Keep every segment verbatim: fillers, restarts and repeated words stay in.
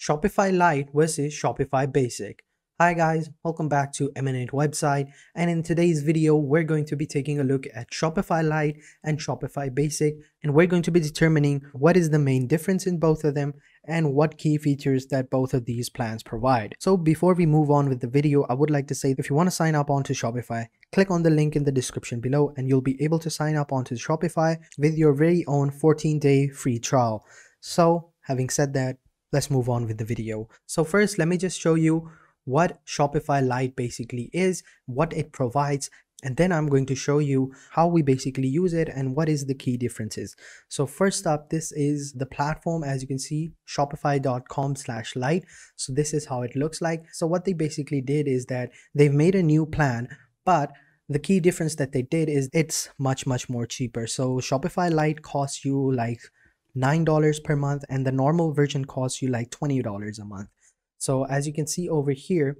Shopify Lite versus Shopify Basic. Hi guys, welcome back to Eminent Website, and in today's video we're going to be taking a look at Shopify Lite and Shopify Basic, and we're going to be determining what is the main difference in both of them and what key features that both of these plans provide. So before we move on with the video, I would like to say if you want to sign up onto Shopify, click on the link in the description below and you'll be able to sign up onto Shopify with your very own fourteen day free trial. So having said that, let's move on with the video. So first, let me just show you what Shopify Lite basically is, what it provides, and then I'm going to show you how we basically use it and what is the key differences. So first up, this is the platform. As you can see, shopify dot com slash lite. So this is how it looks like. So what they basically did is that they've made a new plan, but the key difference that they did is it's much, much more cheaper. So Shopify Lite costs you like nine dollars per month, and the normal version costs you like twenty dollars a month. So as you can see over here,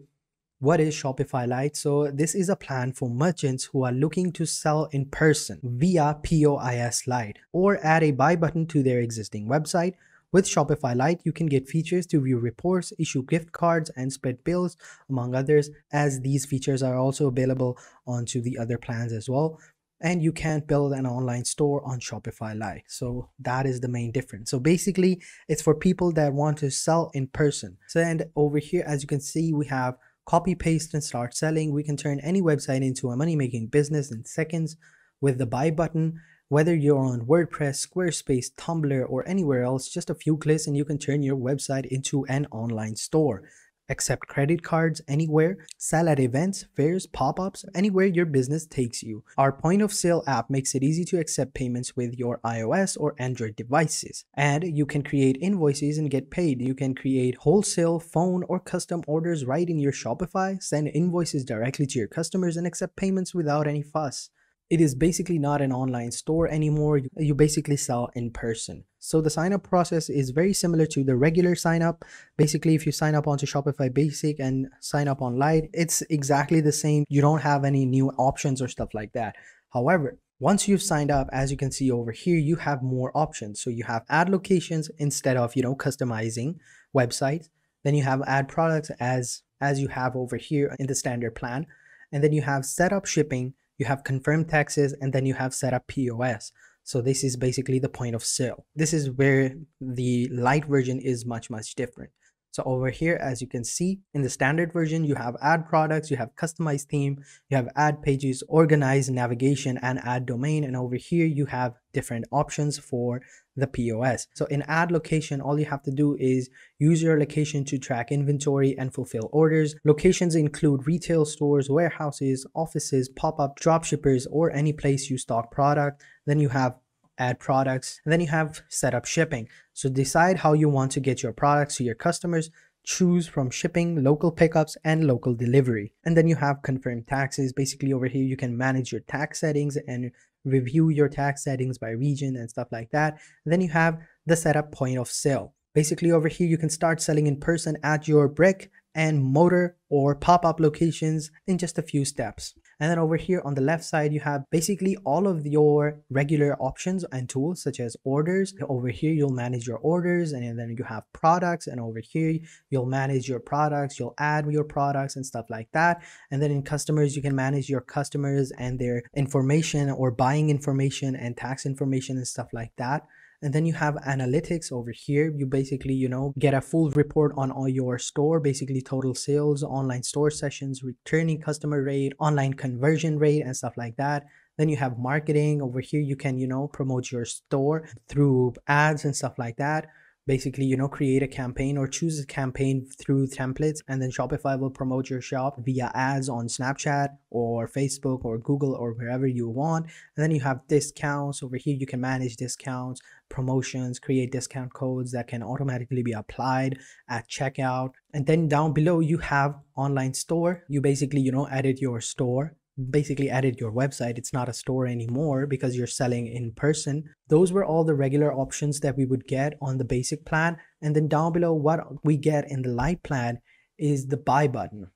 what is Shopify Lite? So this is a plan for merchants who are looking to sell in person via P O S Lite or add a buy button to their existing website. With Shopify Lite, you can get features to view reports, issue gift cards, and split bills, among others, as these features are also available onto the other plans as well. And you can't build an online store on Shopify Lite. So that is the main difference. So basically, it's for people that want to sell in person. So, and over here, as you can see, we have copy, paste, and start selling. We can turn any website into a money-making business in seconds with the buy button. Whether you're on WordPress, Squarespace, Tumblr, or anywhere else, just a few clicks and you can turn your website into an online store. Accept credit cards anywhere, sell at events, fairs, pop-ups, anywhere your business takes you. Our point of sale app makes it easy to accept payments with your iOS or Android devices. And you can create invoices and get paid. You can create wholesale, phone, or custom orders right in your Shopify, send invoices directly to your customers, and accept payments without any fuss. It is basically not an online store anymore. You basically sell in person. So the sign up process is very similar to the regular sign up. Basically, if you sign up onto Shopify Basic and sign up on Lite, it's exactly the same. You don't have any new options or stuff like that. However, once you've signed up, as you can see over here, you have more options. So you have ad locations instead of, you know, customizing websites. Then you have ad products as, as you have over here in the standard plan. And then you have setup shipping. You have confirmed taxes, and then you have set up P O S. So this is basically the point of sale. This is where the Lite version is much, much different. So over here, as you can see, in the standard version, you have ad products, you have customized theme, you have ad pages, organized navigation, and ad domain. And over here, you have different options for the P O S. So in ad location, all you have to do is use your location to track inventory and fulfill orders. Locations include retail stores, warehouses, offices, pop-up dropshippers, or any place you stock product. Then you have add products, and then you have set up shipping. So decide how you want to get your products to your customers, choose from shipping, local pickups, and local delivery. And then you have confirmed taxes. Basically over here, you can manage your tax settings and review your tax settings by region and stuff like that. And then you have the setup point of sale. Basically over here, you can start selling in person at your brick and mortar or pop-up locations in just a few steps. And then over here on the left side, you have basically all of your regular options and tools such as orders. Over here, you'll manage your orders, and then you have products, and over here, you'll manage your products, you'll add your products and stuff like that. And then in customers, you can manage your customers and their information or buying information and tax information and stuff like that. And then you have analytics over here. You basically, you know, get a full report on all your store, basically total sales, online store sessions, returning customer rate, online conversion rate, and stuff like that. Then you have marketing over here. You can, you know, promote your store through ads and stuff like that. Basically, you know, create a campaign or choose a campaign through templates, and then Shopify will promote your shop via ads on Snapchat or Facebook or Google or wherever you want. And then you have discounts over here. You can manage discounts, promotions, create discount codes that can automatically be applied at checkout. And then down below, you have online store. You basically, you know, edit your store, basically edit your website. It's not a store anymore because you're selling in person. Those were all the regular options that we would get on the basic plan. And then down below, what we get in the Lite plan is the buy button.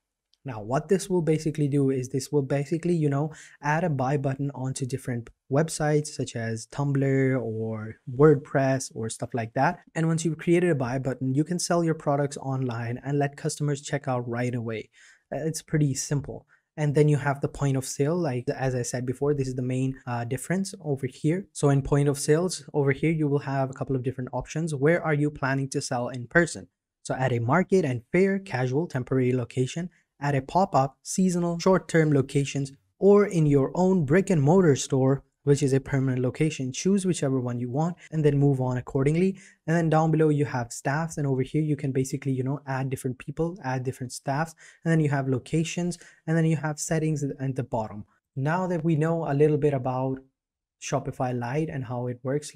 Now, what this will basically do is this will basically, you know, add a buy button onto different websites such as Tumblr or WordPress or stuff like that. And once you've created a buy button, you can sell your products online and let customers check out right away. It's pretty simple. And then you have the point of sale. Like, as I said before, this is the main uh, difference over here. So in point of sales over here, you will have a couple of different options. Where are you planning to sell in person? So at a market and fair, casual, temporary location, at a pop-up, seasonal, short-term locations, or in your own brick and mortar store, which is a permanent location. Choose whichever one you want and then move on accordingly. And then down below you have staffs, and over here you can basically, you know, add different people, add different staffs, and then you have locations, and then you have settings at the bottom. Now that we know a little bit about Shopify Lite and how it works,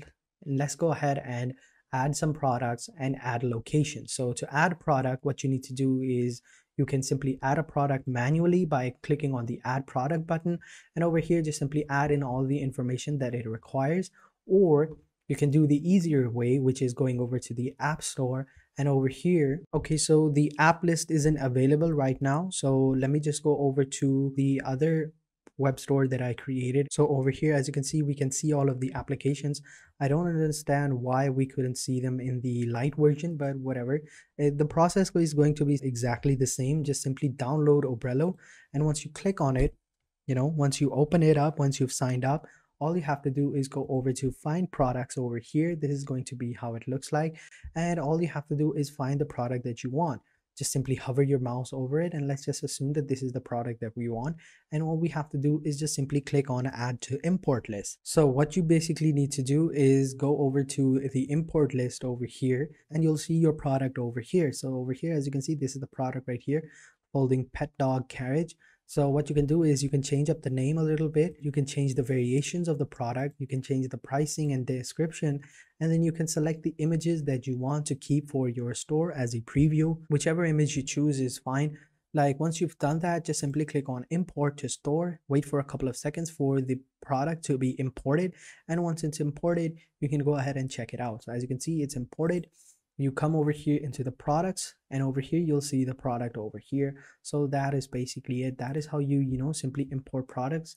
let's go ahead and add some products and add locations. So to add product, what you need to do is you can simply add a product manually by clicking on the add product button, and over here just simply add in all the information that it requires, or you can do the easier way, which is going over to the app store. And over here, okay, so the app list isn't available right now, so let me just go over to the other web store that I created. So over here, as you can see, we can see all of the applications. I don't understand why we couldn't see them in the Lite version, but whatever. The process is going to be exactly the same. Just simply download Obrello, and once you click on it, you know, once you open it up, once you've signed up, all you have to do is go over to find products over here. This is going to be how it looks like, and all you have to do is find the product that you want. Just simply hover your mouse over it, and let's just assume that this is the product that we want, and all we have to do is just simply click on add to import list. So what you basically need to do is go over to the import list over here, and you'll see your product over here. So over here, as you can see, this is the product right here, folding pet dog carriage. So what you can do is you can change up the name a little bit, you can change the variations of the product, you can change the pricing and description, and then you can select the images that you want to keep for your store as a preview. Whichever image you choose is fine. Like, once you've done that, just simply click on import to store, wait for a couple of seconds for the product to be imported, and once it's imported, you can go ahead and check it out. So as you can see, it's imported. You come over here into the products, and over here you'll see the product over here. So that is basically it. That is how you, you know, simply import products.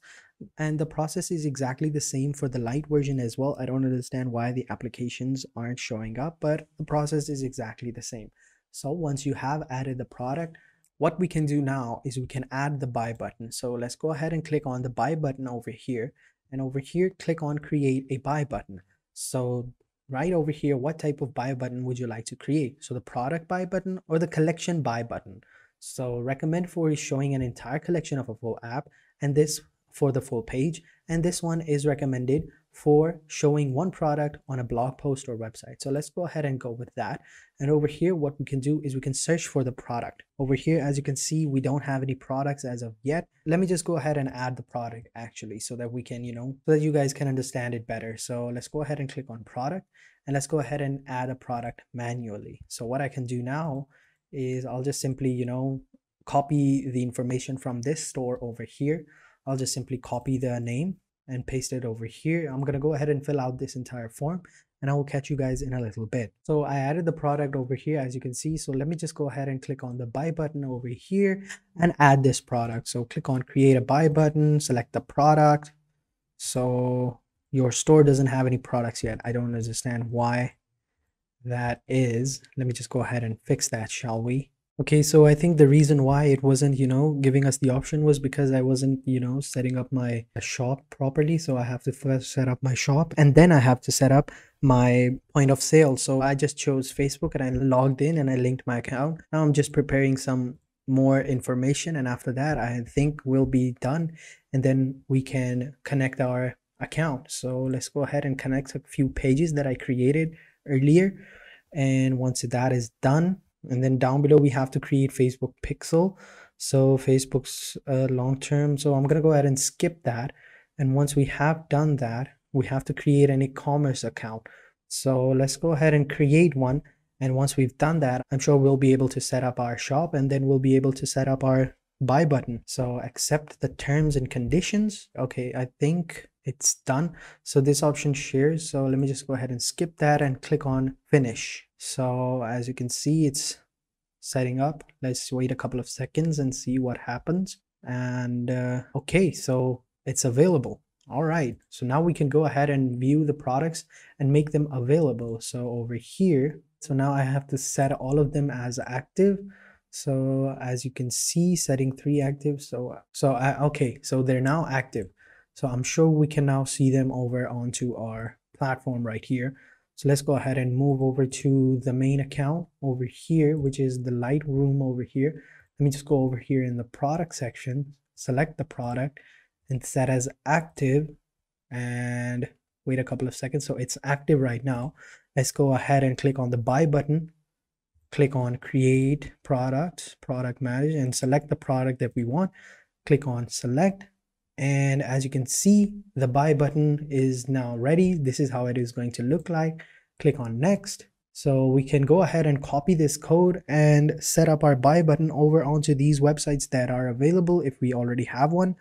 And the process is exactly the same for the Lite version as well. I don't understand why the applications aren't showing up, but the process is exactly the same. So once you have added the product, what we can do now is we can add the buy button. So let's go ahead and click on the buy button over here, and over here click on create a buy button. So right over here, what type of buy button would you like to create? So the product buy button or the collection buy button. So recommend for is showing an entire collection of a full app, and this for the full page, and this one is recommended for showing one product on a blog post or website. So let's go ahead and go with that. And over here, what we can do is we can search for the product. Over here, as you can see, we don't have any products as of yet. Let me just go ahead and add the product actually, so that we can, you know, so that you guys can understand it better. So let's go ahead and click on product, and let's go ahead and add a product manually. So what I can do now is I'll just simply, you know, copy the information from this store over here. I'll just simply copy the name and paste it over here. I'm gonna go ahead and fill out this entire form, and I will catch you guys in a little bit. So I added the product over here, as you can see. So let me just go ahead and click on the buy button over here and add this product. So click on create a buy button, select the product. So your store doesn't have any products yet. I don't understand why that is. Let me just go ahead and fix that, shall we? Okay, so I think the reason why it wasn't, you know, giving us the option was because I wasn't, you know, setting up my shop properly. So I have to first set up my shop, and then I have to set up my point of sale. So I just chose Facebook, and I logged in and I linked my account. Now I'm just preparing some more information, and after that I think we'll be done, and then we can connect our account. So let's go ahead and connect a few pages that I created earlier, and once that is done, and then down below we have to create Facebook pixel. So Facebook's uh, long term, so I'm gonna go ahead and skip that. And once we have done that, we have to create an e-commerce account. So let's go ahead and create one, and once we've done that, I'm sure we'll be able to set up our shop, and then we'll be able to set up our buy button. So accept the terms and conditions. Okay, I think it's done. So this option shares, so let me just go ahead and skip that and click on finish. So as you can see, it's setting up. Let's wait a couple of seconds and see what happens. And uh, okay, so it's available. All right, so now we can go ahead and view the products and make them available. So over here, so now I have to set all of them as active. So as you can see, setting three active. So so I, okay, so they're now active. So I'm sure we can now see them over onto our platform right here. So let's go ahead and move over to the main account over here, which is the Lightroom over here. Let me just go over here in the product section, select the product and set as active and wait a couple of seconds. So it's active right now. Let's go ahead and click on the buy button, click on create product, product manager, and select the product that we want. Click on select. And as you can see, the buy button is now ready. This is how it is going to look like. Click on next. So we can go ahead and copy this code and set up our buy button over onto these websites that are available if we already have one.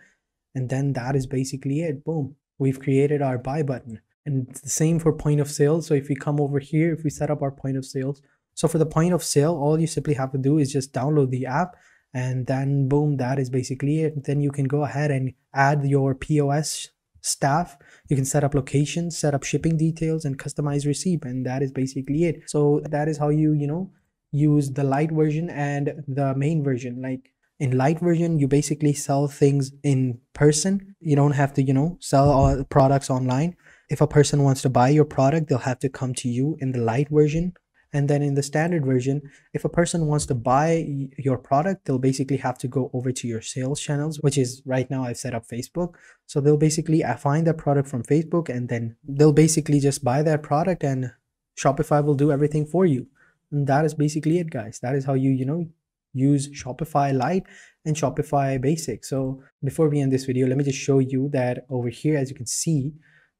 And then that is basically it. Boom, we've created our buy button. And it's the same for point of sale. So if we come over here, if we set up our point of sales. So for the point of sale, all you simply have to do is just download the app. And then boom, that is basically it. Then you can go ahead and add your P O S staff. You can set up locations, set up shipping details, and customize receipt. And that is basically it. So that is how you, you know, use the Lite version and the main version. Like in Lite version, you basically sell things in person. You don't have to, you know, sell all products online. If a person wants to buy your product, they'll have to come to you in the Lite version. And then in the standard version, if a person wants to buy your product, they'll basically have to go over to your sales channels, which is right now I've set up Facebook. So they'll basically find that product from Facebook and then they'll basically just buy that product and Shopify will do everything for you. And that is basically it, guys. That is how you, you know, use Shopify Lite and Shopify Basic. So before we end this video, let me just show you that over here, as you can see,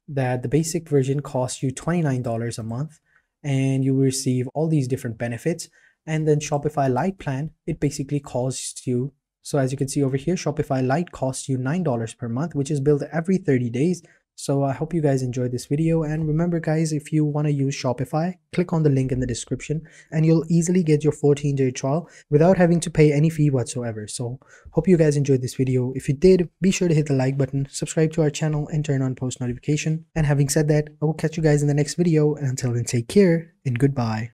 that the basic version costs you twenty-nine dollars a month. And you receive all these different benefits. And then Shopify Lite plan, it basically costs you, so as you can see over here, Shopify Lite costs you nine dollars per month, which is billed every thirty days. So I hope you guys enjoyed this video. And remember guys, if you want to use Shopify, click on the link in the description and you'll easily get your fourteen day trial without having to pay any fee whatsoever. So hope you guys enjoyed this video. If you did, be sure to hit the like button, subscribe to our channel and turn on post notification. And having said that, I will catch you guys in the next video. And until then, take care and goodbye.